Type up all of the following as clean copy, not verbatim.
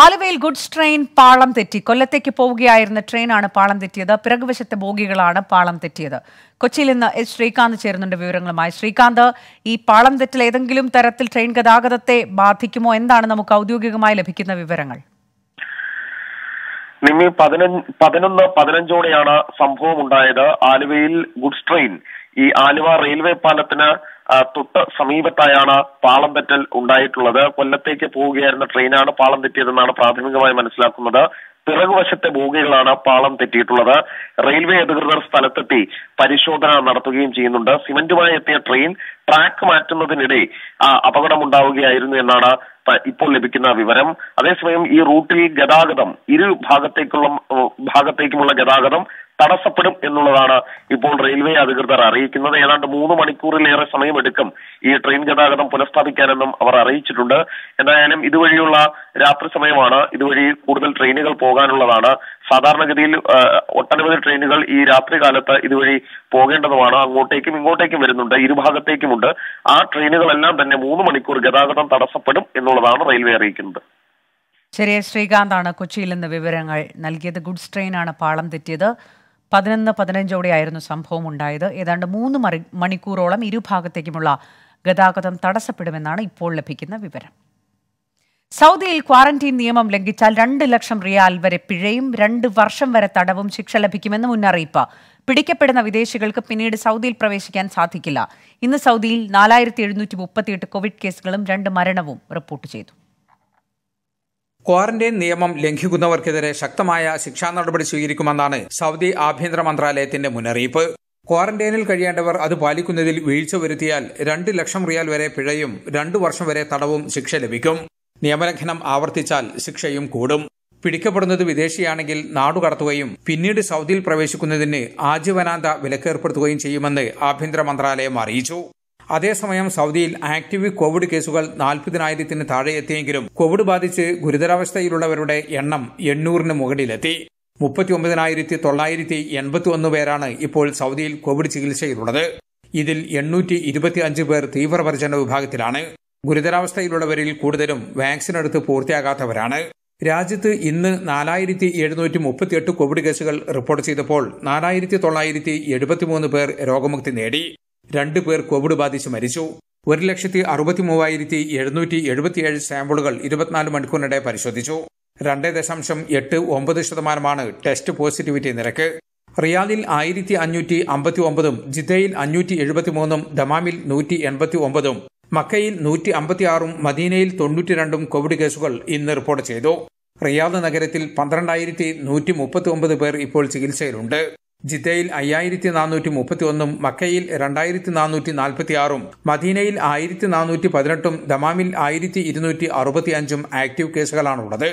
ആലുവയിൽ goods train പാളം തെറ്റി. കൊല്ലത്തേക്ക് പോവുകയായിരുന്ന ട്രെയിനാണ് പാളം തെറ്റിയത്. പിറകുവശത്തെ ബോഗികളാണ് പാളം തെറ്റിയത്. കൊച്ചിയിൽ നിന്ന് എസ് ശ്രീകാന്ത് ചേരുന്നുണ്ട് വിവരങ്ങളുമായി. ശ്രീകാന്ത്, ഈ പാളം തെറ്റിൽ ഏതെങ്കിലും തരത്തിൽ ട്രെയിൻ ഗതാഗതത്തെ ബാധിക്കുമോ? എന്താണ് നമുക്ക് ഔദ്യോഗികമായി ലഭിക്കുന്ന വിവരങ്ങൾ? നിമി, 11:15 സംഭവം ഉണ്ടായത്. ആലുവയിൽ ഗുഡ്സ് ട്രെയിൻ ഈ ആലുവ റെയിൽവേ പാലത്തിന് തൊട്ട് സമീപത്തായാണ് പാളം തെറ്റൽ ഉണ്ടായിട്ടുള്ളത്. കൊല്ലത്തേക്ക് പോവുകയായിരുന്ന ട്രെയിനാണ് പാളം തെറ്റിയതെന്നാണ് പ്രാഥമികമായി മനസ്സിലാക്കുന്നത്. പിറകുവശത്തെ ബോഗികളാണ് പാളം തെറ്റിയിട്ടുള്ളത്. റെയിൽവേ അധികൃതർ സ്ഥലത്തെത്തി പരിശോധന നടത്തുകയും ചെയ്യുന്നുണ്ട്. സിമന്റുമായി എത്തിയ ട്രെയിൻ ട്രാക്ക് മാറ്റുന്നതിനിടെ അപകടമുണ്ടാവുകയായിരുന്നു എന്നാണ് ഇപ്പോൾ ലഭിക്കുന്ന വിവരം. അതേസമയം ഈ റൂട്ടിൽ ഗതാഗതം ഭാഗത്തേക്കുമുള്ള ഗതാഗതം തടസ്സപ്പെടും എന്നുള്ളതാണ് ഇപ്പോൾ റെയിൽവേ അധികൃതർ അറിയിക്കുന്നത്. ഏതാണ്ട് 3 മണിക്കൂറിലേറെ സമയമെടുക്കും ഈ ട്രെയിൻ ഗതാഗതം പുനഃസ്ഥാപിക്കാനെന്നും അവർ അറിയിച്ചിട്ടുണ്ട്. എന്തായാലും ഇതുവഴിയുള്ള രാത്രി സമയമാണ്, ഇതുവഴി കൂടുതൽ ട്രെയിനുകൾ പോകാനുള്ളതാണ്. സാധാരണഗതിയിൽ ഒട്ടനവധി ട്രെയിനുകൾ ഈ രാത്രി കാലത്ത് ഇതുവഴി പോകേണ്ടതുമാണ്. അങ്ങോട്ടേക്കും ഇങ്ങോട്ടേക്കും വരുന്നുണ്ട്, ഇരുഭാഗത്തേക്കുമുണ്ട്. ആ ട്രെയിനുകളെല്ലാം തന്നെ 3 മണിക്കൂർ ഗതാഗതം തടസ്സപ്പെടും എന്നുള്ളതാണ് റെയിൽവേ അറിയിക്കുന്നത്. ശരി, ശ്രീകാന്താണ് കൊച്ചിയിൽ നിന്ന് വിവരങ്ങൾ നൽകിയത്. ഗുഡ്സ് ട്രെയിനാണ് പാളം തെറ്റിയത്. 11:15 സംഭവം ഉണ്ടായത്. ഏതാണ്ട് 3 മണിക്കൂറോളം ഇരുഭാഗത്തേക്കുമുള്ള ഗതാഗതം തടസ്സപ്പെടുമെന്നാണ് ഇപ്പോൾ ലഭിക്കുന്ന വിവരം. സൗദിയിൽ ക്വാറന്റീൻ നിയമം ലംഘിച്ചാൽ 2 ലക്ഷം റിയാൽ വരെ പിഴയും 2 വർഷം വരെ തടവും ശിക്ഷ ലഭിക്കുമെന്ന് മുന്നറിയിപ്പ്. പിടിക്കപ്പെടുന്ന വിദേശികൾക്ക് പിന്നീട് സൗദിയിൽ പ്രവേശിക്കാൻ സാധിക്കില്ല. ഇന്ന് സൗദിയിൽ 4738 കോവിഡ് കേസുകളും 2 മരണവും റിപ്പോർട്ട് ചെയ്തു. ക്വാറന്റൈൻ നിയമം ലംഘിക്കുന്നവർക്കെതിരെ ശക്തമായ ശിക്ഷാ നടപടി സ്വീകരിക്കുമെന്നാണ് സൗദി ആഭ്യന്തര മന്ത്രാലയത്തിന്റെ മുന്നറിയിപ്പ്. ക്വാറന്റൈനിൽ കഴിയേണ്ടവർ അത് പാലിക്കുന്നതിൽ വീഴ്ച വരുത്തിയാൽ 2 ലക്ഷം റിയാൽ വരെ പിഴയും 2 വർഷം വരെ തടവും ശിക്ഷ ലഭിക്കും. നിയമലംഘനം ആവർത്തിച്ചാൽ ശിക്ഷയും കൂടും. പിടിക്കപ്പെടുന്നത് വിദേശിയാണെങ്കിൽ നാടുകടത്തുകയും പിന്നീട് സൗദിയിൽ പ്രവേശിക്കുന്നതിന് ആജീവനാന്ത വിലക്കേർപ്പെടുത്തുകയും ചെയ്യുമെന്ന് ആഭ്യന്തര മന്ത്രാലയം അറിയിച്ചു. അതേസമയം സൗദിയിൽ ആക്റ്റീവ് കോവിഡ് കേസുകൾ 40,000 താഴെ എത്തിയെങ്കിലും കോവിഡ് ബാധിച്ച് ഗുരുതരാവസ്ഥയിലുള്ളവരുടെ എണ്ണം 800 മുകളിലെത്തി. 39,981 പേരാണ് ഇപ്പോൾ സൗദിയിൽ കോവിഡ് ചികിത്സയിലുള്ളത്. ഇതിൽ 825 പേർ തീവ്രപരിചരണ വിഭാഗത്തിലാണ്. ഗുരുതരാവസ്ഥയിലുള്ളവരിൽ കൂടുതലും വാക്സിനെടുത്ത് പൂർത്തിയാകാത്തവരാണ്. രാജ്യത്ത് ഇന്ന് 4,738 കോവിഡ് കേസുകൾ റിപ്പോർട്ട് ചെയ്തപ്പോൾ 4,973 പേർ രോഗമുക്തി നേടി. 2 പേർ കോവിഡ് ബാധിച്ച് മരിച്ചു. 1,63,777 സാമ്പിളുകൾ 24 മണിക്കൂറിനിടെ പരിശോധിച്ചു. 2.89% ടെസ്റ്റ് പോസിറ്റിവിറ്റി നിരക്ക്. റിയാദിൽ 1,559, ജിദ്ദയിൽ 573, ദമാമിൽ 189, മക്കയിൽ 156, മദീനയിൽ 92 കോവിഡ് കേസുകൾ ഇന്ന് റിപ്പോർട്ട് ചെയ്തു. റിയാദ് നഗരത്തിൽ 12,139 പേർ ഇപ്പോൾ ചികിത്സയിലുണ്ട്. ജിദ്ദയിൽ 5,431, മക്കയിൽ 2,446, മദീനയിൽ 1,418, ദമാമിൽ 1,265 ആക്റ്റീവ് കേസുകളാണുള്ളത്.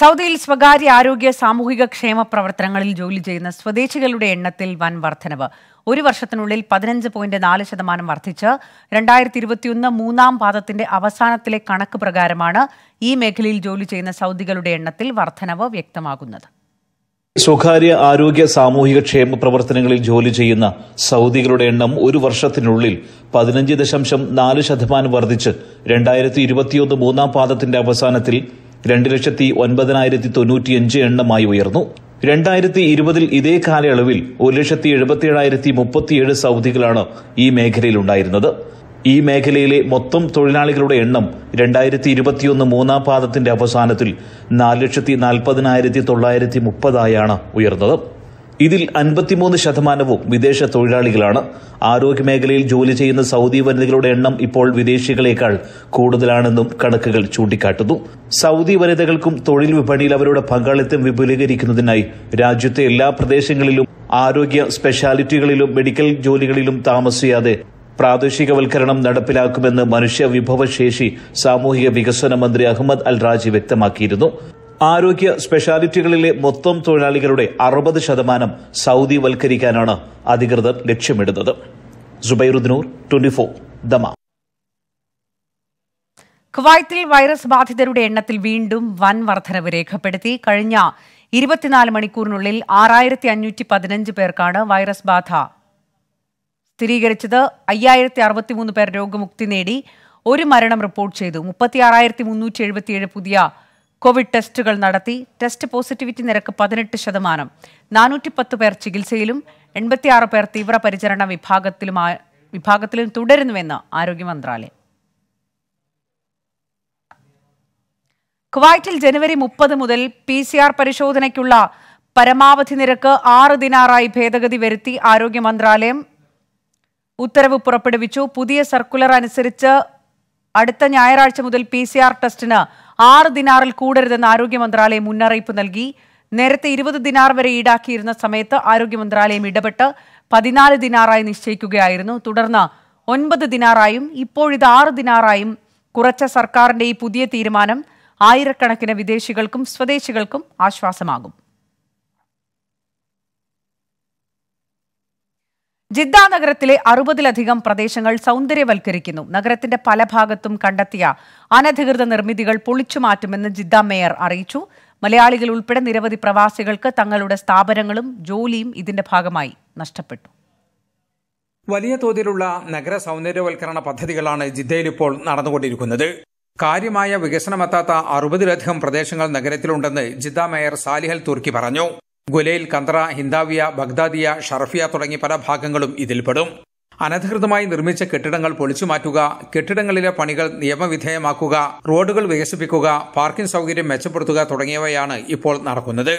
സൗദിയിൽ സ്വകാര്യ ആരോഗ്യ സാമൂഹിക ക്ഷേമ പ്രവർത്തനങ്ങളിൽ ജോലി ചെയ്യുന്ന സ്വദേശികളുടെ എണ്ണത്തിൽ വൻ വർധനവ്. 1 വർഷത്തിനുള്ളിൽ 15.4% വർദ്ധിച്ച് 2021 മൂന്നാം പാദത്തിന്റെ അവസാനത്തിലെ കണക്ക് പ്രകാരമാണ് ഈ മേഖലയിൽ ജോലി ചെയ്യുന്ന സൗദികളുടെ എണ്ണത്തിൽ വർധനവ് വ്യക്തമാകുന്നത്. സ്വകാര്യ ആരോഗ്യ സാമൂഹിക ക്ഷേമ പ്രവർത്തനങ്ങളിൽ ജോലി ചെയ്യുന്ന സൗദികളുടെ എണ്ണം 1 വർഷത്തിനുള്ളിൽ 15.4% വർദ്ധിച്ച് 2021 മൂന്നാം പാദത്തിന്റെ അവസാനത്തിൽ 2,09,095 എണ്ണമായി ഉയർന്നു. 2020 ഇതേ കാലയളവിൽ 1,77,037 സൗദികളാണ് ഈ മേഖലയിലുണ്ടായിരുന്നത്. ഈ മേഖലയിലെ മൊത്തം തൊഴിലാളികളുടെ എണ്ണം 2021 മൂന്നാം പാദത്തിന്റെ അവസാനത്തിൽ 4,40,930 ഉയർന്നത്. ഇതിൽ 53% വിദേശ തൊഴിലാളികളാണ്. ആരോഗ്യ മേഖലയിൽ ജോലി ചെയ്യുന്ന സൗദി വനിതകളുടെ എണ്ണം ഇപ്പോൾ വിദേശികളേക്കാൾ കൂടുതലാണെന്നും കണക്കുകൾ ചൂണ്ടിക്കാട്ടുന്നു. സൗദി വനിതകൾക്കും തൊഴിൽ വിപണിയിൽ അവരുടെ പങ്കാളിത്തം വിപുലീകരിക്കുന്നതിനായി രാജ്യത്തെ എല്ലാ പ്രദേശങ്ങളിലും ആരോഗ്യ സ്പെഷ്യാലിറ്റികളിലും മെഡിക്കൽ ജോലികളിലും താമസിയാതെ പ്രാദേശികവൽക്കരണം നടപ്പിലാക്കുമെന്ന് മനുഷ്യ വിഭവശേഷി സാമൂഹിക വികസന മന്ത്രി അഹമ്മദ് അൽ റാജി വ്യക്തമാക്കിയിരുന്നു. ആരോഗ്യ സ്പെഷ്യാലിറ്റികളിലെ മൊത്തം തൊഴിലാളികളുടെ 60% സൗദി വൽക്കരിക്കാനാണ് അധികൃതർ ലക്ഷ്യമിടുന്നത്. സുബൈറുദ്ദീനൂർ, 24 ദമാം. കുവൈത്തിൽ വൈറസ് ബാധിതരുടെ എണ്ണത്തിൽ വീണ്ടും വൻ വർധനവ് രേഖപ്പെടുത്തി. കഴിഞ്ഞ 24 മണിക്കൂറിനുള്ളിൽ 6,515 പേർക്കാണ് വൈറസ് ബാധ സ്ഥിരീകരിച്ചത് 5063 പേർ രോഗമുക്തി നേടി, ഒരു മരണം റിപ്പോർട്ട് ചെയ്തു. 36377 പുതിയ കോവിഡ് ടെസ്റ്റുകൾ നടത്തി. ടെസ്റ്റ് പോസിറ്റിവിറ്റി നിരക്ക് 18%. 410 പേർ ചികിത്സയിലും 86 പേർ തീവ്രപരിചരണ വിഭാഗത്തിലും തുടരുന്നുവെന്ന് ആരോഗ്യ മന്ത്രാലയം. കുവൈറ്റിൽ ജനുവരി 30 മുതൽ PCR പരിശോധനയ്ക്കുള്ള പരമാവധി നിരക്ക് 6 ദിനാറായി ഭേദഗതി വരുത്തി ആരോഗ്യ മന്ത്രാലയം ഉത്തരവ് പുറപ്പെടുവിച്ചു. പുതിയ സർക്കുലർ അനുസരിച്ച് അടുത്ത ഞായറാഴ്ച മുതൽ PCR ടെസ്റ്റിന് 6 ദിനാറിൽ കൂടരുതെന്ന് ആരോഗ്യ മന്ത്രാലയം മുന്നറിയിപ്പ് നൽകി. നേരത്തെ 20 ദിനാർ വരെ ഈടാക്കിയിരുന്ന സമയത്ത് ആരോഗ്യ മന്ത്രാലയം ഇടപെട്ട് 14 ദിനാറായി നിശ്ചയിക്കുകയായിരുന്നു. തുടർന്ന് 9 ദിനാറായും ഇപ്പോഴിത് 6 ദിനാറായും കുറച്ച സർക്കാരിന്റെ ഈ പുതിയ തീരുമാനം ആയിരക്കണക്കിന് വിദേശികൾക്കും സ്വദേശികൾക്കും ആശ്വാസമാകും. ജിദ്ദ നഗരത്തിലെ 60-ലധികം പ്രദേശങ്ങൾ സൗന്ദര്യവൽക്കരിക്കുന്നു. നഗരത്തിന്റെ പല ഭാഗത്തും കണ്ടെത്തിയ അനധികൃത നിർമ്മിതികൾ പൊളിച്ചുമാറ്റുമെന്ന് ജിദ്ദ മേയർ അറിയിച്ചു. മലയാളികൾ ഉൾപ്പെടെ നിരവധി പ്രവാസികൾക്ക് തങ്ങളുടെ സ്ഥാപനങ്ങളും ജോലിയും ഇതിന്റെ ഭാഗമായി നഷ്ടപ്പെട്ടു. വലിയ തോതിലുള്ള നഗര സൗന്ദര്യവൽക്കരണ പദ്ധതികളാണ് ജിദ്ദയിലിപ്പോൾ നടന്നുകൊണ്ടിരിക്കുന്നത്. കാര്യമായ വികസനമെത്താത്ത 60-ലധികം പ്രദേശങ്ങൾ നഗരത്തിലുണ്ടെന്ന് ജിദ്ദ മേയർ സാലിഹൽ തുർക്കി പറഞ്ഞു. ഗുലൈൽ, കന്ദ്ര, ഹിന്ദാവിയ, ബഗ്ദാദിയ, ഷർഫിയ തുടങ്ങി പല ഭാഗങ്ങളും ഇതിൽപ്പെടും. അനധികൃതമായി നിർമ്മിച്ച കെട്ടിടങ്ങൾ പൊളിച്ചുമാറ്റുക, കെട്ടിടങ്ങളിലെ പണികൾ നിയമവിധേയമാക്കുക, റോഡുകൾ വികസിപ്പിക്കുക, പാർക്കിംഗ് സൗകര്യം മെച്ചപ്പെടുത്തുക തുടങ്ങിയവയാണ് ഇപ്പോൾ നടക്കുന്നത്.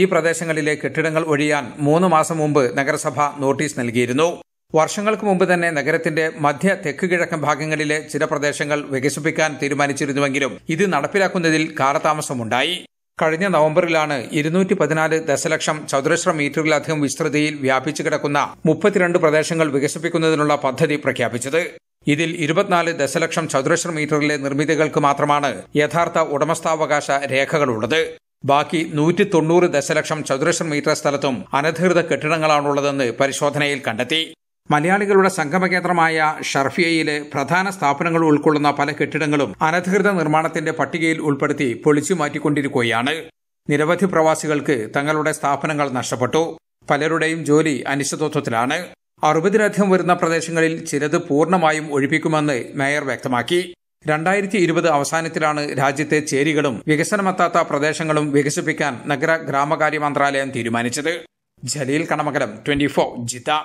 ഈ പ്രദേശങ്ങളിലെ കെട്ടിടങ്ങൾ ഒഴിയാൻ 3 മാസം മുമ്പ് നഗരസഭ നോട്ടീസ് നൽകിയിരുന്നു. വർഷങ്ങൾക്ക് മുമ്പ് തന്നെ നഗരത്തിന്റെ മധ്യ തെക്ക് കിഴക്കൻ ഭാഗങ്ങളിലെ ചില പ്രദേശങ്ങൾ വികസിപ്പിക്കാൻ തീരുമാനിച്ചിരുന്നുവെങ്കിലും ഇത് നടപ്പിലാക്കുന്നതിൽ കാലതാമസമുണ്ടായി. കഴിഞ്ഞ നവംബറിലാണ് 214 ദശലക്ഷം ചതുരശ്ര മീറ്ററിലധികം വിസ്തൃതിയിൽ വ്യാപിച്ചു കിടക്കുന്ന 32 പ്രദേശങ്ങൾ വികസിപ്പിക്കുന്നതിനുള്ള പദ്ധതി പ്രഖ്യാപിച്ചത്. ഇതിൽ 24 ദശലക്ഷം ചതുരശ്ര മീറ്ററിലെ നിർമ്മിതികൾക്ക് മാത്രമാണ് യഥാർത്ഥ ഉടമസ്ഥാവകാശ രേഖകളുള്ളത്. ബാക്കി 190 ദശലക്ഷം ചതുരശ്ര മീറ്റർ സ്ഥലത്തും അനധികൃത കെട്ടിടങ്ങളാണുള്ളതെന്ന് പരിശോധനയിൽ കണ്ടെത്തി. മലയാളികളുടെ സംഗമകേന്ദ്രമായ ഷർഫിയയിലെ പ്രധാന സ്ഥാപനങ്ങൾ ഉൾക്കൊള്ളുന്ന പല കെട്ടിടങ്ങളും അനധികൃത നിർമ്മാണത്തിന്റെ പട്ടികയിൽ ഉൾപ്പെടുത്തി പൊളിച്ചു മാറ്റിക്കൊണ്ടിരിക്കുകയാണ്. നിരവധി പ്രവാസികൾക്ക് തങ്ങളുടെ സ്ഥാപനങ്ങൾ നഷ്ടപ്പെട്ടു. പലരുടെയും ജോലി അനിശ്ചിതത്വത്തിലാണ്. 60-ലധികം വരുന്ന പ്രദേശങ്ങളിൽ ചിലത് പൂർണ്ണമായും ഒഴിപ്പിക്കുമെന്ന് മേയർ വ്യക്തമാക്കി. 2020 അവസാനത്തിലാണ് രാജ്യത്തെ ചേരികളും വികസനമെത്താത്ത പ്രദേശങ്ങളും വികസിപ്പിക്കാൻ നഗര ഗ്രാമകാര്യ മന്ത്രാലയം തീരുമാനിച്ചത്. ജലീൽ കണമകലം, 24 ജിദ്ദ.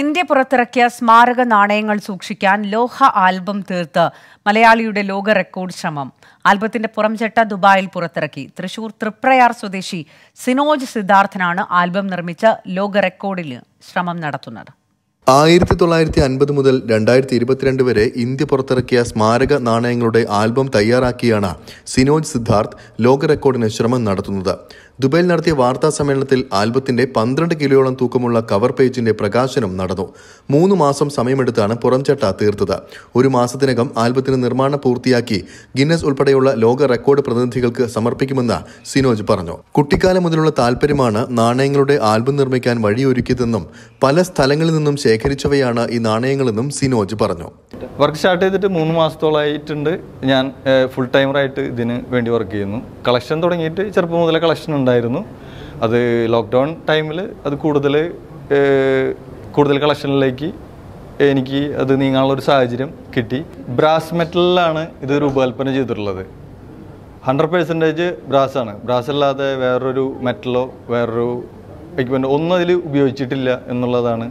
ഇന്ത്യ പുറത്തിറക്കിയ സ്മാരക നാണയങ്ങൾ സൂക്ഷിക്കാൻ ലോഹ ആൽബം തീർത്ത് മലയാളിയുടെ ലോക റെക്കോർഡ് ശ്രമം. ആൽബത്തിന്റെ പുറംചട്ട ദുബായിൽ പുറത്തിറക്കി. തൃശൂർ തൃപ്രയാർ സ്വദേശി സിനോജ് സിദ്ധാർത്ഥനാണ് ആൽബം നിർമ്മിച്ച ലോക റെക്കോർഡിന് ശ്രമം നടത്തുന്നത്. 1950 മുതൽ 2022 വരെ ഇന്ത്യ പുറത്തിറക്കിയ സ്മാരക നാണയങ്ങളുടെ ആൽബം തയ്യാറാക്കിയാണ് സിനോജ് സിദ്ധാർത്ഥ് ലോക റെക്കോർഡിന് ശ്രമം നടത്തുന്നത്. ദുബൈയിൽ നടത്തിയ വാർത്താ സമ്മേളനത്തിൽ ആൽബത്തിന്റെ 12 കിലോയോളം തൂക്കമുള്ള കവർ പേജിന്റെ പ്രകാശനം നടന്നു. 3 മാസം സമയമെടുത്താണ് പുറംചട്ട തീർത്തത്. 1 മാസത്തിനകം ആൽബത്തിന്റെ നിർമ്മാണം പൂർത്തിയാക്കി ഗിന്നസ് ഉൾപ്പെടെയുള്ള ലോക റെക്കോർഡ് പ്രതിനിധികൾക്ക് സമർപ്പിക്കുമെന്ന് സിനോജ് പറഞ്ഞു. കുട്ടിക്കാലം മുതലുള്ള താൽപ്പര്യമാണ് നാണയങ്ങളുടെ ആൽബം നിർമ്മിക്കാൻ വഴിയൊരുക്കിയതെന്നും പല സ്ഥലങ്ങളിൽ നിന്നും ശേഖരിച്ചവയാണ് ഈ നാണയങ്ങളെന്നും സിനോജ് പറഞ്ഞു. വർക്ക് സ്റ്റാർട്ട് ചെയ്തിട്ട് 3 മാസത്തോളമായിട്ടുണ്ട്. ഞാൻ ഫുൾ ടൈമറായിട്ട് ഇതിന് വേണ്ടി വർക്ക് ചെയ്യുന്നു. കളക്ഷൻ തുടങ്ങിയിട്ട് ചെറുപ്പം മുതലേ കളക്ഷൻ ഉണ്ടായിരുന്നു. അത് ലോക്ക്ഡൗൺ ടൈമിൽ അത് കൂടുതൽ കളക്ഷനിലേക്ക് എനിക്ക് അത് നീങ്ങാനുള്ളൊരു സാഹചര്യം കിട്ടി. ബ്രാസ് മെറ്റലിലാണ് ഇത് രൂപകൽപ്പന ചെയ്തിട്ടുള്ളത്. 100% ബ്രാസാണ്. ബ്രാസ് അല്ലാതെ വേറൊരു മെറ്റലോ വേറൊരു എക്യുപ്മെൻ്റ് ഒന്നും അതിൽ ഉപയോഗിച്ചിട്ടില്ല എന്നുള്ളതാണ്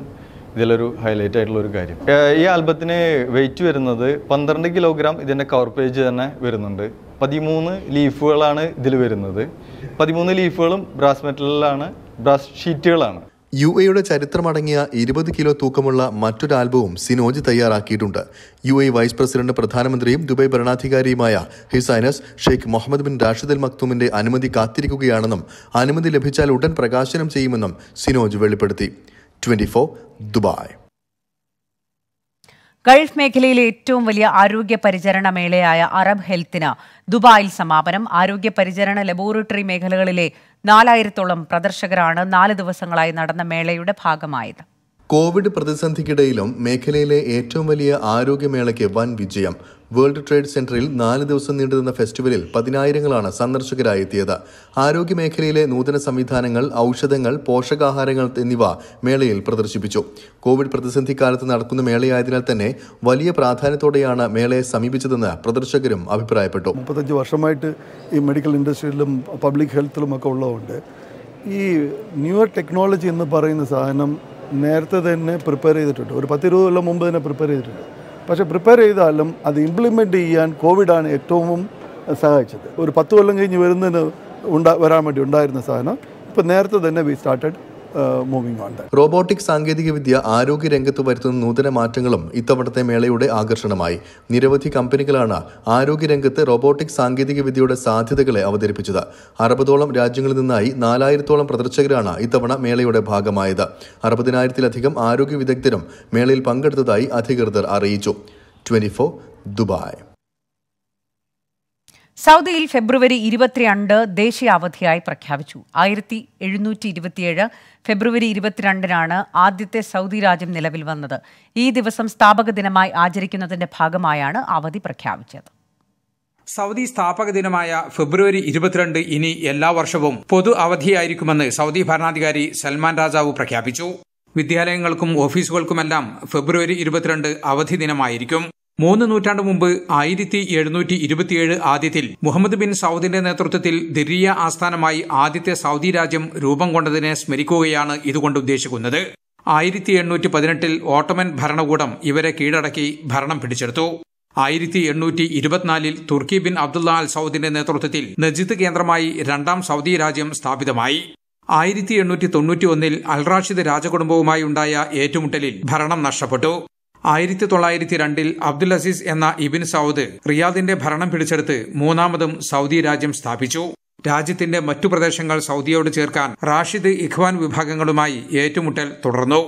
ഇതിലൊരു ഹൈലൈറ്റ് ആയിട്ടുള്ള ഒരു കാര്യം. ഈ ആൽബത്തിന് വെയിറ്റ് വരുന്നത് 12 കിലോഗ്രാം. ഇതിൻ്റെ കവർ പേജ് തന്നെ വരുന്നുണ്ട്. 13 ലീഫുകളാണ് ഇതിൽ വരുന്നത്. 13 ലീഫുകളും ബ്രാസ് മെറ്റലിലാണ്, ബ്രാസ് ഷീറ്റുകളാണ്. യുഎയുടെ ചരിത്രമടങ്ങിയ 20 കിലോ തൂക്കമുള്ള മറ്റൊരു ആൽബവും സിനോജ് തയ്യാറാക്കിയിട്ടുണ്ട്. യുഎ വൈസ് പ്രസിഡന്റ്, പ്രധാനമന്ത്രിയും ദുബായ് ഭരണാധികാരിയുമായ his highness Sheikh Mohammed bin Rashid Al മക്തൂമിന്റെ അനുമതി കാത്തിരിക്കുകയാണെന്നും അനുമതി ലഭിച്ചാൽ ഉടൻ പ്രകാശനം ചെയ്യുമെന്നും സിനോജ് വെളിപ്പെടുത്തി. 24 ദുബായ്. ഗൾഫ് മേഖലയിലെ ഏറ്റവും വലിയ ആരോഗ്യ പരിചരണ മേളയായ അറബ് ഹെൽത്തിന് ദുബായിൽ സമാപനം. ആരോഗ്യ പരിചരണ ലബോറട്ടറി മേഖലകളിലെ 4000-ഓളം പ്രദർശകരാണ് 4 ദിവസങ്ങളായി നടന്ന മേളയുടെ ഭാഗമായത്. കോവിഡ് പ്രതിസന്ധിക്കിടയിലും മേഖലയിലെ ഏറ്റവും വലിയ ആരോഗ്യമേളയ്ക്ക് വൻ വിജയം. വേൾഡ് ട്രേഡ് സെന്ററിൽ 4 ദിവസം നീണ്ടുനിന്ന ഫെസ്റ്റിവലിൽ 10,000ങ്ങളാണ് സന്ദർശകരായി എത്തിയത്. ആരോഗ്യമേഖലയിലെ നൂതന സംവിധാനങ്ങൾ, ഔഷധങ്ങൾ, പോഷകാഹാരങ്ങൾ എന്നിവ മേളയിൽ പ്രദർശിപ്പിച്ചു. കോവിഡ് പ്രതിസന്ധി കാലത്ത് നടക്കുന്ന മേളയായതിനാൽ തന്നെ വലിയ പ്രാധാന്യത്തോടെയാണ് മേളയെ സമീപിച്ചതെന്ന് പ്രദർശകരും അഭിപ്രായപ്പെട്ടു. 35 വർഷമായിട്ട് ഈ മെഡിക്കൽ ഇൻഡസ്ട്രിയിലും പബ്ലിക് ഹെൽത്തിലും ഒക്കെ ഉള്ളതുകൊണ്ട് ഈ ന്യൂ ടെക്നോളജി എന്ന് പറയുന്ന സാധനം നേരത്തെ തന്നെ പ്രിപ്പയർ ചെയ്തിട്ടുണ്ട്. ഒരു 10-20 കൊല്ലം മുമ്പ് തന്നെ പ്രിപ്പയർ ചെയ്തിട്ടുണ്ട്. പക്ഷേ പ്രിപ്പയർ ചെയ്താലും അത് ഇംപ്ലിമെൻ്റ് ചെയ്യാൻ കോവിഡാണ് ഏറ്റവും സഹായിച്ചത്. ഒരു 10 കൊല്ലം കഴിഞ്ഞ് വരാൻ വേണ്ടി ഉണ്ടായിരുന്ന സാധനം ഇപ്പോൾ നേരത്തെ തന്നെ we started moving on. Robotic സാങ്കേതികവിദ്യ ആരോഗ്യരംഗത്ത് വരുത്തുന്ന നൂതന മാറ്റങ്ങളും ഇത്തവണത്തെ മേളയുടെ ആകർഷണമായി. നിരവധി കമ്പനികളാണ് ആരോഗ്യരംഗത്ത് റോബോട്ടിക് സാങ്കേതികവിദ്യയുടെ സാധ്യതകളെ അവതരിപ്പിച്ചത്. 60ഓളം രാജ്യങ്ങളിൽ നിന്നായി 4,000ഓളം പ്രദർശകരാണ് ഇത്തവണ മേളയുടെ ഭാഗമായത്. 60,000-ലധികം ആരോഗ്യ വിദഗ്ധരും മേളയിൽ പങ്കെടുത്തതായി അധികൃതർ അറിയിച്ചു. 24 ദുബായ്. സൗദിയിൽ ഫെബ്രുവരി 22 ദേശീയ അവധിയായി പ്രഖ്യാപിച്ചു. 1727 ഫെബ്രുവരി 22 ആദ്യത്തെ സൗദി രാജ്യം നിലവിൽ വന്നത്. ഈ ദിവസം സ്ഥാപക ദിനമായി ആചരിക്കുന്നതിന്റെ ഭാഗമായാണ് അവധി പ്രഖ്യാപിച്ചത്. സൗദി സ്ഥാപക ദിനമായ ഫെബ്രുവരി 22 ഇനി എല്ലാ വർഷവും പൊതു അവധിയായിരിക്കുമെന്ന് സൗദി ഭരണാധികാരി സൽമാൻ രാജാവ് പ്രഖ്യാപിച്ചു. വിദ്യാലയങ്ങൾക്കും ഓഫീസുകൾക്കുമെല്ലാം ഫെബ്രുവരി 22 അവധി ദിനമായിരിക്കും. 3 നൂറ്റാണ്ട് മുമ്പ് 1727 ആദ്യത്തിൽ മുഹമ്മദ് ബിൻ സൗദിന്റെ നേതൃത്വത്തിൽ ദിരിയ ആസ്ഥാനമായി ആദ്യത്തെ സൗദി രാജ്യം രൂപം കൊണ്ടതിനെ സ്മരിക്കുകയാണ് ഇതുകൊണ്ട് ഉദ്ദേശിക്കുന്നത്. 1818 ഓട്ടോമൻ ഭരണകൂടം ഇവരെ കീഴടക്കി ഭരണം പിടിച്ചെടുത്തു. 1824 തുർക്കി ബിൻ അബ്ദുള്ള അൽ സൗദിന്റെ നേതൃത്വത്തിൽ നജിദ് കേന്ദ്രമായി രണ്ടാം സൗദി രാജ്യം സ്ഥാപിതമായി. 1891 അൽറാഷിദ് രാജകുടുംബവുമായി ഉണ്ടായ ഏറ്റുമുട്ടലിൽ ഭരണം നഷ്ടപ്പെട്ടു. 1902 അബ്ദുൽ അസീസ് എന്ന ഇബിൻ സൗദ് റിയാദിന്റെ ഭരണം പിടിച്ചെടുത്ത് മൂന്നാമതും സൗദി രാജ്യം സ്ഥാപിച്ചു. രാജ്യത്തിന്റെ മറ്റു പ്രദേശങ്ങൾ സൗദിയോട് ചേർക്കാൻ റാഷിദ് ഇഖ്വാൻ വിഭാഗങ്ങളുമായി ഏറ്റുമുട്ടൽ തുടർന്നു.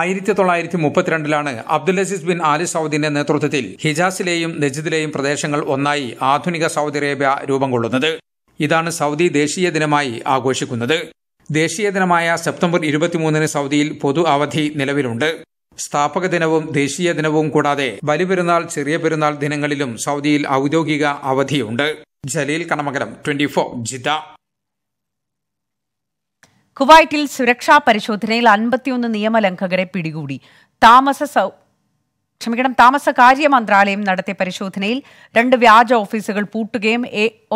1932 അബ്ദുൽ അസീസ് ബിൻ ആലി സൗദിന്റെ നേതൃത്വത്തിൽ ഹിജാസിലെയും നജിദിലെയും പ്രദേശങ്ങൾ ഒന്നായി ആധുനിക സൗദി അറേബ്യ രൂപം കൊള്ളുന്നത്. ഇതാണ് സൗദി ദേശീയ ദിനമായി ആഘോഷിക്കുന്നത്. ദേശീയ ദിനമായ സെപ്റ്റംബർ 23 സൗദിയിൽ പൊതു അവധി നിലവിലുണ്ട്. സ്ഥാപക ദിനവും ദേശീയ ദിനവും കൂടാതെ ബലിപെരുന്നാൾ, ചെറിയ പെരുന്നാൾ ദിനങ്ങളിലും സൗദിയിൽ ഔദ്യോഗിക അവധിയുണ്ട്. ജലീൽ കണമകലം, 24 ജിദ്ദ. കുവൈറ്റിൽ സുരക്ഷാ പരിശോധനയിൽ 51 നിയമലംഘകരെ പിടികൂടി. താമസകാര്യ മന്ത്രാലയം നടത്തിയ പരിശോധനയിൽ 2 വ്യാജ ഓഫീസുകൾ പൂട്ടുകയും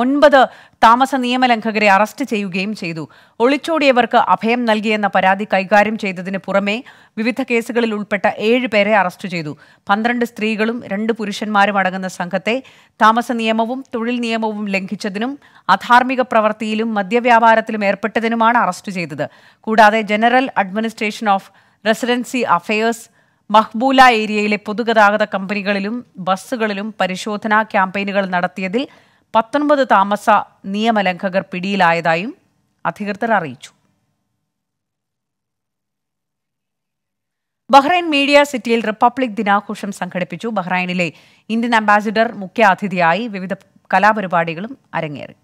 9 താമസ നിയമലംഘകരെ അറസ്റ്റ് ചെയ്യുകയും ചെയ്തു. ഒളിച്ചോടിയവർക്ക് അഭയം നൽകിയെന്ന പരാതി കൈകാര്യം ചെയ്തതിന് പുറമെ വിവിധ കേസുകളിൽ ഉൾപ്പെട്ട 7 പേരെ അറസ്റ്റ് ചെയ്തു. 12 സ്ത്രീകളും 2 പുരുഷന്മാരും അടങ്ങുന്ന സംഘത്തെ താമസ നിയമവും തൊഴിൽ നിയമവും ലംഘിച്ചതിനും അധാർമിക പ്രവൃത്തിയിലും മദ്യവ്യാപാരത്തിലും ഏർപ്പെട്ടതിനുമാണ് അറസ്റ്റ് ചെയ്തത്. കൂടാതെ general administration of residency affairs, മഖ്ബൂല ഏരിയയിലെ പൊതുഗതാഗത കമ്പനികളിലും ബസ്സുകളിലും പരിശോധനാ ക്യാമ്പയിനുകൾ നടത്തിയതിൽ 19 താമസ നിയമലംഘകർ പിടിയിലായതായും അധികൃതർ അറിയിച്ചു. ബഹ്റൈൻ മീഡിയ സിറ്റിയിൽ റിപ്പബ്ലിക് ദിനാഘോഷം സംഘടിപ്പിച്ചു. ബഹ്റൈനിലെ ഇന്ത്യൻ അംബാസിഡർ മുഖ്യാതിഥിയായി. വിവിധ കലാപരിപാടികളും അരങ്ങേറി.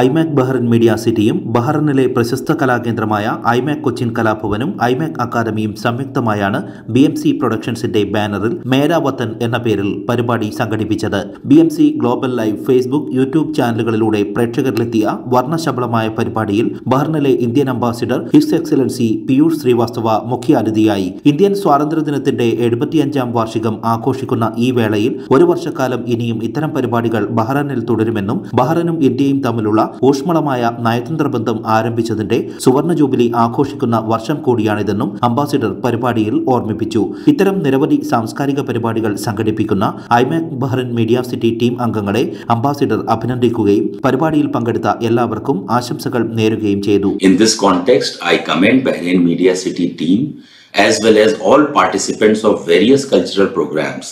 ഐമാക് ബഹ്റൈൻ മീഡിയ സിറ്റിയും ബഹ്റൈനിലെ പ്രശസ്ത കലാകേന്ദ്രമായ ഐമാക് കൊച്ചിൻ കലാഭവനും ഐമാക് അക്കാദമിയും സംയുക്തമായാണ് BMC പ്രൊഡക്ഷൻസിന്റെ ബാനറിൽ മേരാ വത്തൻ എന്ന പേരിൽ പരിപാടി സംഘടിപ്പിച്ചത്. BMC global live, Facebook, YouTube ചാനലുകളിലൂടെ പ്രേക്ഷകരിലെത്തിയ വർണ്ണശബളമായ പരിപാടിയിൽ ബഹ്റൈനിലെ Indian ambassador his excellency Piyush Srivastava മുഖ്യാതിഥിയായി. ഇന്ത്യൻ സ്വാതന്ത്ര്യദിനത്തിന്റെ 75-ാം വാർഷികം ആഘോഷിക്കുന്ന ഈ വേളയിൽ 1 വർഷക്കാലം ഇനിയും ഇത്തരം പരിപാടികൾ ബഹ്റൈനിൽ തുടരുമെന്നും ബഹ്റൈനും ഇന്ത്യയും തമ്മിലുള്ള ഊഷ്മളമായ നയതന്ത്ര ബന്ധം ആരംഭിച്ചതിന്റെ സുവർണ ജൂബിലി ആഘോഷിക്കുന്ന വർഷം കൂടിയാണിതെന്നും അംബാസിഡർ പരിപാടിയിൽ ഓർമ്മിപ്പിച്ചു. ഇത്തരം നിരവധി സാംസ്കാരിക പരിപാടികൾ സംഘടിപ്പിക്കുന്ന IMAC Bahrain media city team അംഗങ്ങളെ അംബാസിഡർ അഭിനന്ദിക്കുകയും പരിപാടിയിൽ പങ്കെടുത്ത എല്ലാവർക്കും ആശംസകൾ നേരുകയും ചെയ്തു. In this context, I commend Bahrain Media City team as well as all participants of various cultural programs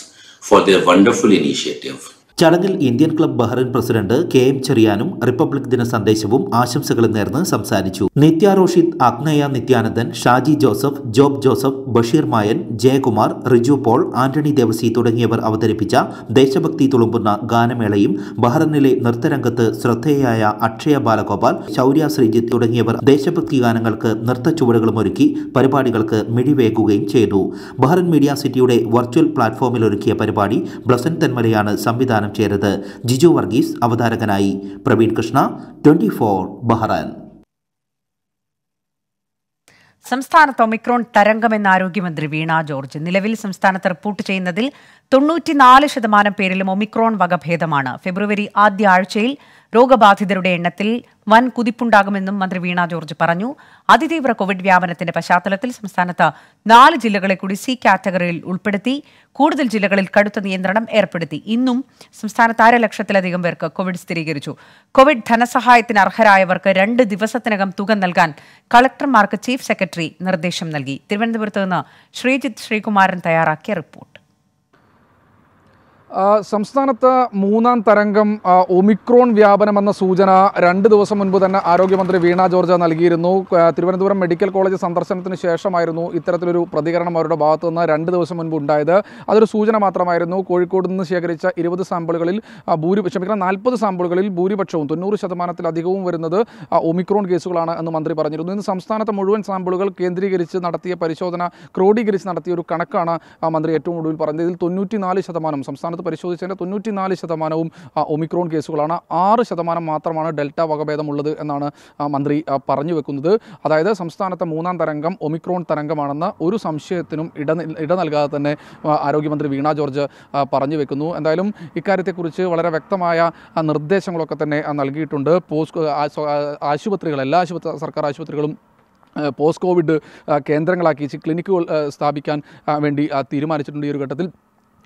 for their wonderful initiative. ചടങ്ങിൽ Indian club Bahrain president K M ചെറിയാനും republic ദിന സന്ദേശവും ആശംസകളും നേർന്ന് സംസാരിച്ചു. നിത്യ റോഷിദ്, അഗ്നയ നിത്യാനന്ദൻ, ഷാജി ജോസഫ്, ജോബ് ജോസഫ്, ബഷീർ മായൻ, ജയകുമാർ, റിജു പോൾ, ആന്റണി ദേവസി തുടങ്ങിയവർ അവതരിപ്പിച്ച ദേശഭക്തി തുളുമ്പുന്ന ഗാനമേളയും ബഹ്റൈനിലെ നൃത്തരംഗത്ത് ശ്രദ്ധേയയായ അക്ഷയ ബാലഗോപാൽ, ശൗര്യ ശ്രീജിത്ത് തുടങ്ങിയവർ ദേശഭക്തി ഗാനങ്ങൾക്ക് നൃത്ത ചുവടുകളുമൊരുക്കി പരിപാടികൾക്ക് മിഴിവേകുകയും ചെയ്തു. ബഹ്റൈൻ മീഡിയ സിറ്റിയുടെ വെർച്വൽ പ്ലാറ്റ്ഫോമിൽ ഒരുക്കിയ പരിപാടി ബ്ലസൻ തെന്മലയാണ് സംവിധാനം ചെയ്തത്. ജിജു വർഗീസ് അവതാരകനായി. പ്രവീൺ കൃഷ്ണ, 24 ബഹ്റൈൻ. സംസ്ഥാനത്ത് ഒമിക്രോൺ തരംഗമെന്ന് ആരോഗ്യമന്ത്രി വീണ ജോർജ്. നിലവിൽ സംസ്ഥാനത്ത് റിപ്പോർട്ട് ചെയ്യുന്നതിൽ 94% പേരിലും ഒമിക്രോൺ വകഭേദമാണ്. ഫെബ്രുവരി ആദ്യ ആഴ്ചയിൽ രോഗബാധിതരുടെ എണ്ണത്തിൽ വൻ കുതിപ്പുണ്ടാകുമെന്നും മന്ത്രി വീണ ജോർജ് പറഞ്ഞു. അതിതീവ്ര കോവിഡ് വ്യാപനത്തിന്റെ പശ്ചാത്തലത്തിൽ സംസ്ഥാനത്ത് 4 ജില്ലകളെ കൂടി സി കാറ്റഗറിയിൽ ഉൾപ്പെടുത്തി. കൂടുതൽ ജില്ലകളിൽ കടുത്ത നിയന്ത്രണം ഏർപ്പെടുത്തി. ഇന്നും സംസ്ഥാനത്ത് 1,50,000+ പേർക്ക് കോവിഡ് സ്ഥിരീകരിച്ചു. കോവിഡ് ധനസഹായത്തിന് അർഹരായവർക്ക് 2 ദിവസത്തിനകം തുക നൽകാൻ കളക്ടർമാർക്ക് ചീഫ് സെക്രട്ടറി നിർദ്ദേശം നൽകി. തിരുവനന്തപുരത്ത് നിന്ന് ശ്രീജിത്ത് ശ്രീകുമാരൻ തയ്യാറാക്കിയ റിപ്പോർട്ട്. സംസ്ഥാനത്ത് 3ാം തരംഗം ഒമിക്രോൺ വ്യാപനമെന്ന സൂചന 2 ദിവസം മുൻപ് തന്നെ ആരോഗ്യമന്ത്രി വീണ ജോർജ് നൽകിയിരുന്നു. തിരുവനന്തപുരം മെഡിക്കൽ കോളേജ് സന്ദർശനത്തിന് ശേഷമായിരുന്നു ഇത്തരത്തിലൊരു പ്രതികരണം അവരുടെ ഭാഗത്തു നിന്ന് 2 ദിവസം മുൻപ് ഉണ്ടായത്. അതൊരു സൂചന മാത്രമായിരുന്നു. കോഴിക്കോട് നിന്ന് ശേഖരിച്ച 40 സാമ്പിളുകളിൽ ഭൂരിപക്ഷവും 90%-ലധികവും വരുന്നത് ഒമിക്രോൺ കേസുകളാണ് എന്ന് മന്ത്രി പറഞ്ഞിരുന്നു. ഇന്ന് സംസ്ഥാനത്തെ മുഴുവൻ സാമ്പിളുകൾ കേന്ദ്രീകരിച്ച് നടത്തിയ പരിശോധന ക്രോഡീകരിച്ച് നടത്തിയ ഒരു കണക്കാണ് മന്ത്രി ഏറ്റവും ഒടുവിൽ പറഞ്ഞത്. ഇതിൽ 94% പരിശോധിച്ചതിൻ്റെ 94% ഒമിക്രോൺ കേസുകളാണ്. 6% മാത്രമാണ് ഡെൽറ്റ വകഭേദമുള്ളത് എന്നാണ് മന്ത്രി പറഞ്ഞു വെക്കുന്നത്. അതായത് സംസ്ഥാനത്തെ 3ാം തരംഗം ഒമിക്രോൺ തരംഗമാണെന്ന് ഒരു സംശയത്തിനും ഇട നൽകാതെ തന്നെ ആരോഗ്യമന്ത്രി വീണ ജോർജ് പറഞ്ഞു വെക്കുന്നു. എന്തായാലും ഇക്കാര്യത്തെക്കുറിച്ച് വളരെ വ്യക്തമായ നിർദ്ദേശങ്ങളൊക്കെ തന്നെ നൽകിയിട്ടുണ്ട്. സർക്കാർ ആശുപത്രികളും പോസ്റ്റ് കോവിഡ് കേന്ദ്രങ്ങളാക്കി ക്ലിനിക്കുകൾ സ്ഥാപിക്കാൻ വേണ്ടി തീരുമാനിച്ചിട്ടുണ്ട്. ഈ ഒരു ഘട്ടത്തിൽ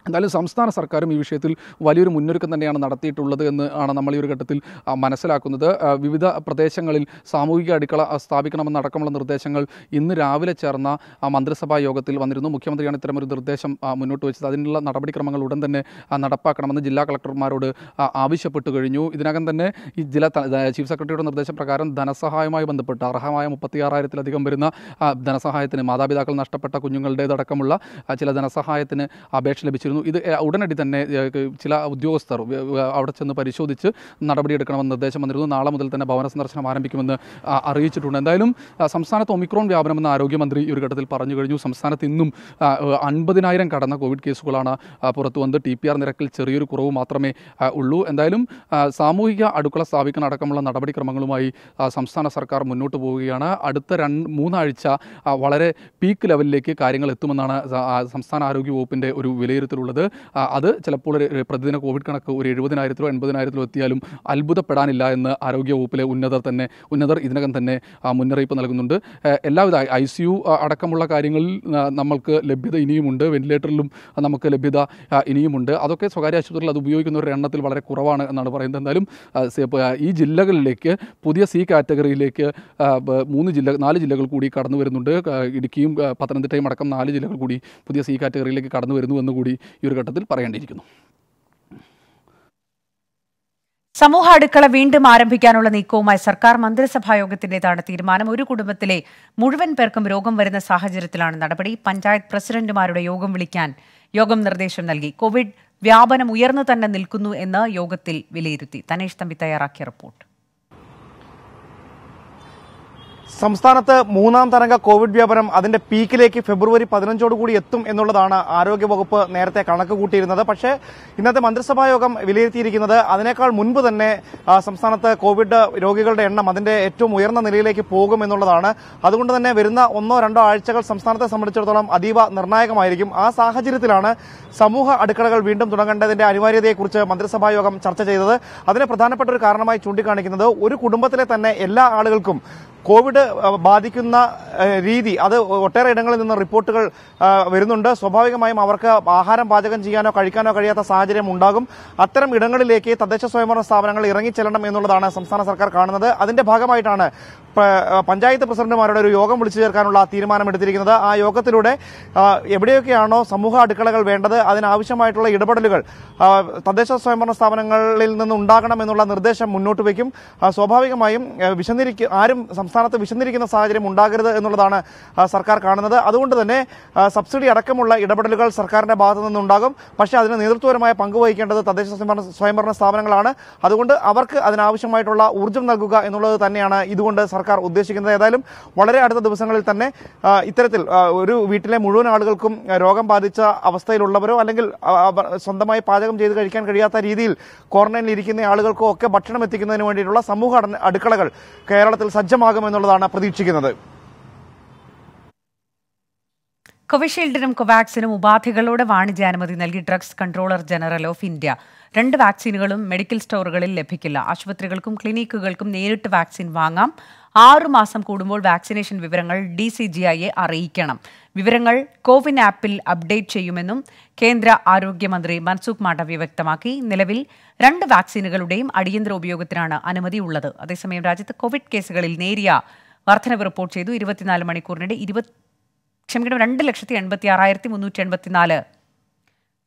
എന്തായാലും സംസ്ഥാന സർക്കാരും ഈ വിഷയത്തിൽ വലിയൊരു മുന്നൊരുക്കം തന്നെയാണ് നടത്തിയിട്ടുള്ളത് എന്ന് ആണ് നമ്മൾ ഈ ഒരു ഘട്ടത്തിൽ മനസ്സിലാക്കുന്നത്. വിവിധ പ്രദേശങ്ങളിൽ സാമൂഹിക അടുക്കള സ്ഥാപിക്കണമെന്നടക്കമുള്ള നിർദ്ദേശങ്ങൾ ഇന്ന് രാവിലെ ചേർന്ന മന്ത്രിസഭാ യോഗത്തിൽ വന്നിരുന്നു. മുഖ്യമന്ത്രിയാണ് ഇത്തരമൊരു നിർദ്ദേശം മുന്നോട്ട് വെച്ചത്. അതിനുള്ള നടപടിക്രമങ്ങൾ ഉടൻ തന്നെ നടപ്പാക്കണമെന്ന് ജില്ലാ കളക്ടർമാരോട് ആവശ്യപ്പെട്ടു കഴിഞ്ഞു. ഇതിനകം തന്നെ ഈ ജില്ലാ ചീഫ് സെക്രട്ടറിയുടെ നിർദ്ദേശപ്രകാരം ധനസഹായവുമായി ബന്ധപ്പെട്ട് അർഹമായ 36,000+ വരുന്ന ധനസഹായത്തിന് മാതാപിതാക്കൾ നഷ്ടപ്പെട്ട കുഞ്ഞുങ്ങളുടേതടക്കമുള്ള ചില ധനസഹായത്തിന് അപേക്ഷ ലഭിച്ചു. ഇത് ഉടനടി തന്നെ ചില ഉദ്യോഗസ്ഥർ അവിടെ ചെന്ന് പരിശോധിച്ച് നടപടിയെടുക്കണമെന്ന് നിർദ്ദേശം വന്നിരുന്നു. നാളെ മുതൽ തന്നെ ഭവന സന്ദർശനം ആരംഭിക്കുമെന്ന് അറിയിച്ചിട്ടുണ്ട്. എന്തായാലും സംസ്ഥാനത്ത് ഒമിക്രോൺ വ്യാപനമെന്ന് ആരോഗ്യമന്ത്രി ഈ ഒരു ഘട്ടത്തിൽ പറഞ്ഞു കഴിഞ്ഞു. സംസ്ഥാനത്ത് ഇന്നും 50,000 കടന്ന കോവിഡ് കേസുകളാണ് പുറത്തു വന്നത്. TPR നിരക്കിൽ ചെറിയൊരു കുറവ് മാത്രമേ ഉള്ളൂ. എന്തായാലും സാമൂഹിക അടുക്കള സ്ഥാപിക്കാൻ അടക്കമുള്ള നടപടിക്രമങ്ങളുമായി സംസ്ഥാന സർക്കാർ മുന്നോട്ട് പോവുകയാണ്. അടുത്ത 3 ആഴ്ച വളരെ പീക്ക് ലെവലിലേക്ക് കാര്യങ്ങൾ എത്തുമെന്നാണ് സംസ്ഥാന ആരോഗ്യ വകുപ്പിൻ്റെ ഒരു വിലയിരുത്തൽ. അത് ചിലപ്പോൾ പ്രതിദിന കോവിഡ് കണക്ക് ഒരു 70,000-80,000 എത്തിയാലും അത്ഭുതപ്പെടാനില്ല എന്ന് ആരോഗ്യവകുപ്പിലെ ഉന്നതർ ഇതിനകം തന്നെ മുന്നറിയിപ്പ് നൽകുന്നുണ്ട്. എല്ലാവിധ ICU അടക്കമുള്ള കാര്യങ്ങളിൽ നമുക്ക് ലഭ്യത ഇനിയുമുണ്ട്. വെന്റിലേറ്ററിലും നമുക്ക് ലഭ്യത ഇനിയുമുണ്ട്. അതൊക്കെ സ്വകാര്യ ആശുപത്രിയിൽ അത് ഉപയോഗിക്കുന്നവരുടെ എണ്ണത്തിൽ വളരെ കുറവാണ് എന്നാണ് പറയുന്നത്. എന്തായാലും ഈ ജില്ലകളിലേക്ക് പുതിയ സി കാറ്റഗറിയിലേക്ക് 4 ജില്ലകൾ കൂടി കടന്നു വരുന്നുണ്ട്. ഇടുക്കിയും പത്തനംതിട്ടയും അടക്കം 4 ജില്ലകൾ കൂടി പുതിയ സി കാറ്റഗറിയിലേക്ക് കടന്നു വരുന്നു എന്നുകൂടി ഈ ഒരു ഘട്ടത്തിൽ പറയേണ്ടിയിരിക്കുന്നു. സമൂഹ അടുക്കള വീണ്ടും ആരംഭിക്കാനുള്ള നീക്കവുമായി സർക്കാർ മന്ത്രിസഭാ യോഗത്തിന്റേതാണ് തീരുമാനം. ഒരു കുടുംബത്തിലെ മുഴുവൻ പേർക്കും രോഗം വരുന്ന സാഹചര്യത്തിലാണ് നടപടി. പഞ്ചായത്ത് പ്രസിഡന്റുമാരുടെ യോഗം വിളിക്കാൻ യോഗം നിർദ്ദേശം നൽകി. കോവിഡ് വ്യാപനം ഉയർന്നു തന്നെ നിൽക്കുന്നു എന്ന് യോഗത്തിൽ വിലയിരുത്തി. തനേഷ് തമ്പി തയ്യാറാക്കിയ റിപ്പോർട്ട്. സംസ്ഥാനത്ത് 3ാം തരംഗ കോവിഡ് വ്യാപനം അതിന്റെ പീക്കിലേക്ക് ഫെബ്രുവരി 15 കൂടി എത്തും എന്നുള്ളതാണ് ആരോഗ്യവകുപ്പ് നേരത്തെ കണക്ക് കൂട്ടിയിരുന്നത്. പക്ഷേ ഇന്നത്തെ മന്ത്രിസഭാ യോഗം വിലയിരുത്തിയിരിക്കുന്നത് അതിനേക്കാൾ മുൻപ് തന്നെ സംസ്ഥാനത്ത് കോവിഡ് രോഗികളുടെ എണ്ണം അതിന്റെ ഏറ്റവും ഉയർന്ന നിലയിലേക്ക് പോകും എന്നുള്ളതാണ്. അതുകൊണ്ട് തന്നെ വരുന്ന 1-2 ആഴ്ചകൾ സംസ്ഥാനത്തെ സംബന്ധിച്ചിടത്തോളം അതീവ നിർണായകമായിരിക്കും. ആ സാഹചര്യത്തിലാണ് സമൂഹ അടുക്കളകൾ വീണ്ടും തുടങ്ങേണ്ടതിന്റെ അനിവാര്യതയെക്കുറിച്ച് മന്ത്രിസഭാ യോഗം ചർച്ച ചെയ്തത്. അതിന് പ്രധാനപ്പെട്ട ഒരു കാരണമായി ചൂണ്ടിക്കാണിക്കുന്നത് ഒരു കുടുംബത്തിലെ തന്നെ എല്ലാ ആളുകൾക്കും COVID Badikuna Ridi, other Otera Dangal reporter Virunda, Sobhavika Mavarka, Aharam Bajagan Giano, Karikana Kariata Sajari Mundagum, Ataram Idangal Lake, Tadesha Swimmer Savangal, Rangi Chelana Menodana, Samsana Sarkar Kanada, Adinda Bhagamaitana, Panjai the President Mara Yoga, which is Kanula, Tirman Mediterranean, Ayoka Tirude, Ebrekiano, Samuha, Dekalagal Venda, Adan Avishamitola, Yedapatical, Tadesha Swimmer Savangal, Nundagana Menola, Nerdesha, Muno to Vikim, Sobhavika Mayam, Visionary Arim. Visionary in the Saja Mundagar and Nodana Sarkar Kanada, other one to the Ne subsidy Arakamula, Idabatical Sarkarna Bath and Nundagam, Pasha and the other my Pango can the Tadesha Swimmer Savanglana, other one to Avarka and Avishamitola, Urjum Naguga, Enola Taniana, Idunda Sarkar Udeshik in the Adalum, whatever at the Busangal Tane, Iteratil, Vitla Murun article cum, Rogam Padicha, Avastai Labro, Alangal Sondamai Padam Jekan Kariata Ridil, Corn and Lirik in the article coca, Butanamathic in the Nivendula, Samuha and Adakal, Keralatil Sajamaga. Covishieldiനും കോവാക്സിനും ഉപാധികളോടെ വാണിജ്യ അനുമതി നൽകി drugs controller general of India രണ്ട് വാക്സിനുകളും medical സ്റ്റോറുകളിൽ ലഭിക്കില്ല. ആശുപത്രികൾക്കും ക്ലിനിക്കുകൾക്കും നേരിട്ട് vaccine വാങ്ങാം. 6 മാസം കൂടുമ്പോൾ വാക്സിനേഷൻ വിവരങ്ങൾ DCGI-യെ അറിയിക്കണം. വിവരങ്ങൾ കോവിൻ ആപ്പിൽ അപ്ഡേറ്റ് ചെയ്യുമെന്നും കേന്ദ്ര ആരോഗ്യമന്ത്രി മൻസുഖ് മാണ്ഡവ്യ വ്യക്തമാക്കി. നിലവിൽ 2 വാക്സിനുകളുടെയും അടിയന്തര ഉപയോഗത്തിനാണ് അനുമതിയുള്ളത്. അതേസമയം രാജ്യത്ത് കോവിഡ് കേസുകളിൽ നേരിയ വർധനവ് റിപ്പോർട്ട് ചെയ്തു. 24 മണിക്കൂറിനിടെ 2,86,384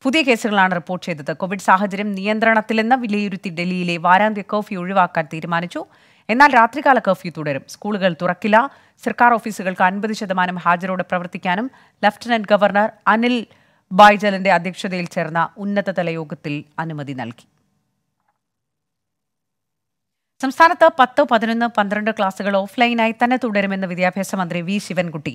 പുതിയ കേസുകളാണ് റിപ്പോർട്ട് ചെയ്തത്. കോവിഡ് സാഹചര്യം നിയന്ത്രണത്തിലെന്ന വിലയിരുത്തി ഡൽഹിയിലെ വാരാന്ത്യ കർഫ്യൂ ഒഴിവാക്കാൻ തീരുമാനിച്ചു. എന്നാൽ രാത്രികാല കർഫ്യൂ തുടരും. സ്കൂളുകൾ തുറക്കില്ല. സർക്കാർ ഓഫീസുകൾക്ക് 50% ഹാജരോടെ പ്രവർത്തിക്കാനും ലഫ്റ്റനന്റ് ഗവർണർ അനിൽ ബൈജലിന്റെ അധ്യക്ഷതയിൽ ചേർന്ന ഉന്നതതല യോഗത്തിൽ അനുമതി നൽകി. സംസ്ഥാനത്ത് 10, 11, 12 ക്ലാസുകൾ ഓഫ്ലൈനായി തന്നെ തുടരുമെന്ന് വിദ്യാഭ്യാസ മന്ത്രി വി ശിവൻകുട്ടി.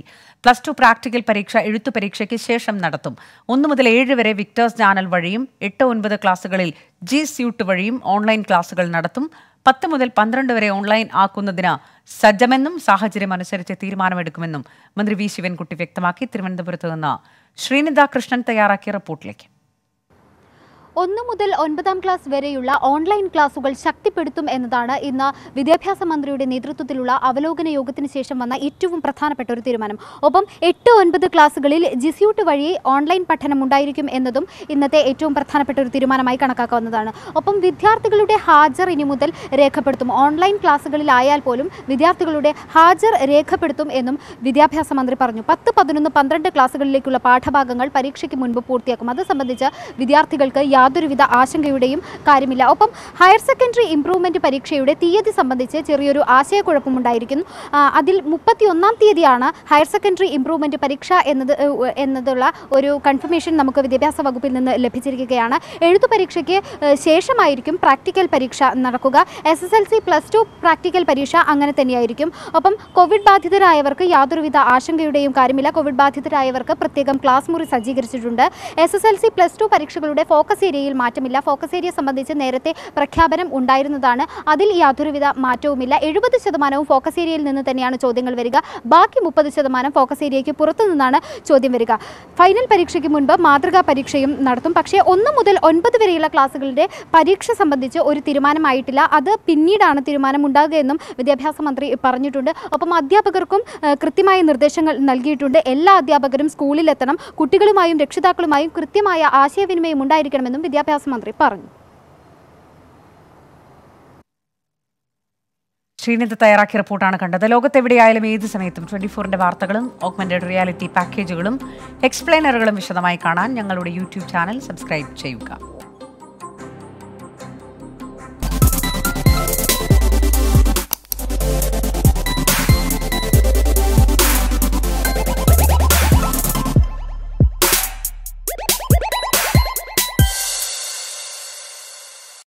+2 പ്രാക്ടിക്കൽ പരീക്ഷ എഴുത്തു പരീക്ഷയ്ക്ക് ശേഷം നടത്തും. 1 മുതൽ 7 വരെ വിക്ടേഴ്സ് ചാനൽ വഴിയും 8, 9 ക്ലാസുകളിൽ ജി സ്യൂട്ട് വഴിയും ഓൺലൈൻ ക്ലാസുകൾ നടത്തും. 10 മുതൽ 12 വരെ ഓൺലൈൻ ആക്കുന്നതിന് സജ്ജമെന്നും സാഹചര്യം അനുസരിച്ച് തീരുമാനമെടുക്കുമെന്നും മന്ത്രി വി ശിവൻകുട്ടി വ്യക്തമാക്കി. തിരുവനന്തപുരത്ത് നിന്ന് ശ്രീനിത കൃഷ്ണൻ തയ്യാറാക്കിയ റിപ്പോർട്ടിലേക്ക്. 1 മുതൽ 9 ക്ലാസ് വരെയുള്ള ഓൺലൈൻ ക്ലാസുകൾ ശക്തിപ്പെടുത്തും എന്നതാണ് ഇന്ന് വിദ്യാഭ്യാസ മന്ത്രിയുടെ നേതൃത്വത്തിലുള്ള അവലോകന യോഗത്തിന് ശേഷം വന്ന ഏറ്റവും പ്രധാനപ്പെട്ട ഒരു തീരുമാനം. ഒപ്പം 8, 9 ക്ലാസുകളിൽ ജിസ്യൂട്ട് വഴി ഓൺലൈൻ പഠനം ഉണ്ടായിരിക്കും എന്നതും ഇന്നത്തെ ഏറ്റവും പ്രധാനപ്പെട്ട ഒരു തീരുമാനമായി കണക്കാക്കാവുന്നതാണ്. ഒപ്പം വിദ്യാർത്ഥികളുടെ ഹാജർ ഇനി മുതൽ രേഖപ്പെടുത്തും. ഓൺലൈൻ ക്ലാസുകളിലായാൽ പോലും വിദ്യാർത്ഥികളുടെ ഹാജർ രേഖപ്പെടുത്തും എന്നും വിദ്യാഭ്യാസ മന്ത്രി പറഞ്ഞു. 10, 11, 12 ക്ലാസുകളിലേക്കുള്ള പാഠഭാഗങ്ങൾ പരീക്ഷയ്ക്ക് മുൻപ് പൂർത്തിയാക്കും. അത് സംബന്ധിച്ച് വിദ്യാർത്ഥികൾക്ക് യാതൊരുവിധ ആശങ്കയുടെയും കാര്യമില്ല. ഒപ്പം ഹയർ സെക്കൻഡറി ഇംപ്രൂവ്മെൻറ്റ് പരീക്ഷയുടെ തീയതി സംബന്ധിച്ച് ചെറിയൊരു ആശയക്കുഴപ്പമുണ്ടായിരിക്കുന്നു. അതിൽ 31-ാം തീയതിയാണ് ഹയർ സെക്കൻഡറി ഇംപ്രൂവ്മെൻറ്റ് പരീക്ഷ എന്നതുള്ള ഒരു കൺഫർമേഷൻ നമുക്ക് വിദ്യാഭ്യാസ വകുപ്പിൽ നിന്ന് ലഭിച്ചിരിക്കുകയാണ്. എഴുത്തു പരീക്ഷയ്ക്ക് ശേഷമായിരിക്കും പ്രാക്ടിക്കൽ പരീക്ഷ നടക്കുക. SSLC+2 പ്രാക്ടിക്കൽ പരീക്ഷ അങ്ങനെ തന്നെയായിരിക്കും. ഒപ്പം കോവിഡ് ബാധിതരായവർക്ക് യാതൊരുവിധ ആശങ്കയുടെയും കാര്യമില്ല. കോവിഡ് ബാധിതരായവർക്ക് പ്രത്യേകം ക്ലാസ് മുറി സജ്ജീകരിച്ചിട്ടുണ്ട്. SSLC+2 പരീക്ഷകളുടെ ഫോക്കസ് ഏരിയയിൽ മാറ്റമില്ല. ഫോക്കസ് ഏരിയ സംബന്ധിച്ച് നേരത്തെ പ്രഖ്യാപനം ഉണ്ടായിരുന്നതാണ്. അതിൽ യാതൊരുവിധ മാറ്റവുമില്ല. 70% ഫോക്കസ് ഏരിയയിൽ നിന്ന് തന്നെയാണ് ചോദ്യങ്ങൾ വരിക. ബാക്കി 30% ഫോക്കസ് ഏരിയയ്ക്ക് പുറത്തു നിന്നാണ് ചോദ്യം വരിക. ഫൈനൽ പരീക്ഷയ്ക്ക് മുൻപ് മാതൃകാ പരീക്ഷയും നടത്തും. പക്ഷേ 1 മുതൽ 9 വരെയുള്ള ക്ലാസ്സുകളുടെ പരീക്ഷ സംബന്ധിച്ച് ഒരു തീരുമാനമായിട്ടില്ല. അത് പിന്നീടാണ് തീരുമാനം ഉണ്ടാകുകയെന്നും വിദ്യാഭ്യാസ മന്ത്രി പറഞ്ഞിട്ടുണ്ട്. ഒപ്പം അധ്യാപകർക്കും കൃത്യമായ നിർദ്ദേശങ്ങൾ നൽകിയിട്ടുണ്ട്. എല്ലാ അധ്യാപകരും സ്കൂളിലെത്തണം. കുട്ടികളുമായും രക്ഷിതാക്കളുമായും കൃത്യമായ ആശയവിനിമയം ഉണ്ടായിരിക്കണമെന്നും വിദ്യാഭ്യാസ മന്ത്രി പറഞ്ഞു. ശ്രീനിധ തയ്യാറാക്കിയ റിപ്പോർട്ടാണ് കണ്ടത്. ലോകത്തെവിടെയായാലും ഏത് സമയത്തും 24-ന്റെ വാർത്തകളും ഓഗ്മെന്റഡ് റിയാലിറ്റി പാക്കേജുകളും എക്സ്പ്ലെയിനറുകളും വിശദമായി കാണാൻ ഞങ്ങളുടെ YouTube ചാനൽ സബ്സ്ക്രൈബ് ചെയ്യുക.